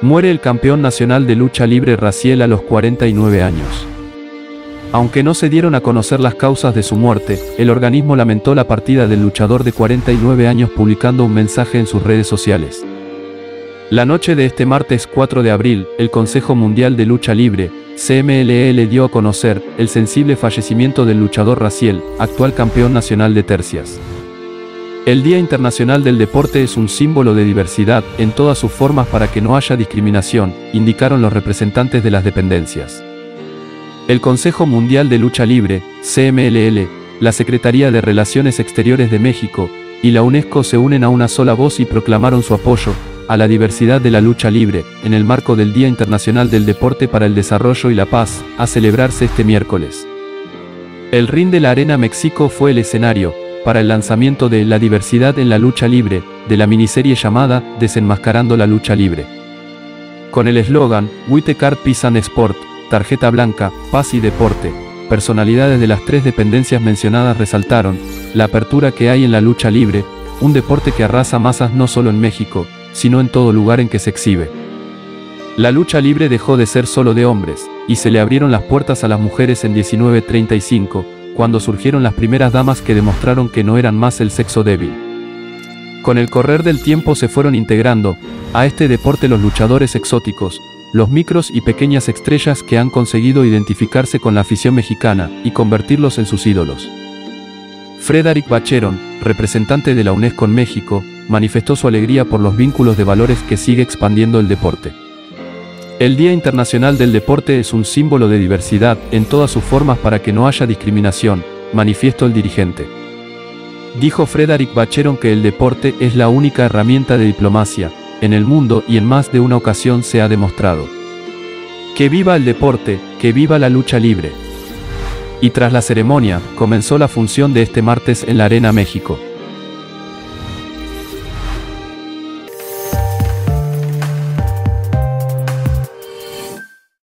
Muere el campeón nacional de lucha libre Raziel a los 49 años. Aunque no se dieron a conocer las causas de su muerte, el organismo lamentó la partida del luchador de 49 años publicando un mensaje en sus redes sociales. La noche de este martes 4 de abril, el Consejo Mundial de Lucha Libre, CMLL, dio a conocer el sensible fallecimiento del luchador Raziel, actual campeón nacional de tercias. El Día Internacional del Deporte es un símbolo de diversidad en todas sus formas para que no haya discriminación, indicaron los representantes de las dependencias. El Consejo Mundial de Lucha Libre, CMLL, la Secretaría de Relaciones Exteriores de México y la UNESCO se unen a una sola voz y proclamaron su apoyo a la diversidad de la lucha libre, en el marco del Día Internacional del Deporte para el Desarrollo y la Paz, a celebrarse este miércoles. El ring de la Arena México fue el escenario para el lanzamiento de La diversidad en la lucha libre, de la miniserie llamada Desenmascarando la lucha libre. Con el eslogan, White Card Peace and Sport, Tarjeta Blanca, Paz y Deporte, personalidades de las tres dependencias mencionadas resaltaron la apertura que hay en la lucha libre, un deporte que arrasa masas no solo en México, sino en todo lugar en que se exhibe. La lucha libre dejó de ser solo de hombres, y se le abrieron las puertas a las mujeres en 1935, cuando surgieron las primeras damas que demostraron que no eran más el sexo débil. Con el correr del tiempo se fueron integrando a este deporte los luchadores exóticos, los micros y pequeñas estrellas que han conseguido identificarse con la afición mexicana y convertirlos en sus ídolos. Frédéric Vacheron, representante de la UNESCO en México, manifestó su alegría por los vínculos de valores que sigue expandiendo el deporte. El Día Internacional del Deporte es un símbolo de diversidad en todas sus formas para que no haya discriminación, manifestó el dirigente. Dijo Frédéric Vacheron que el deporte es la única herramienta de diplomacia en el mundo y en más de una ocasión se ha demostrado. ¡Que viva el deporte! ¡Que viva la lucha libre! Y tras la ceremonia, comenzó la función de este martes en la Arena México.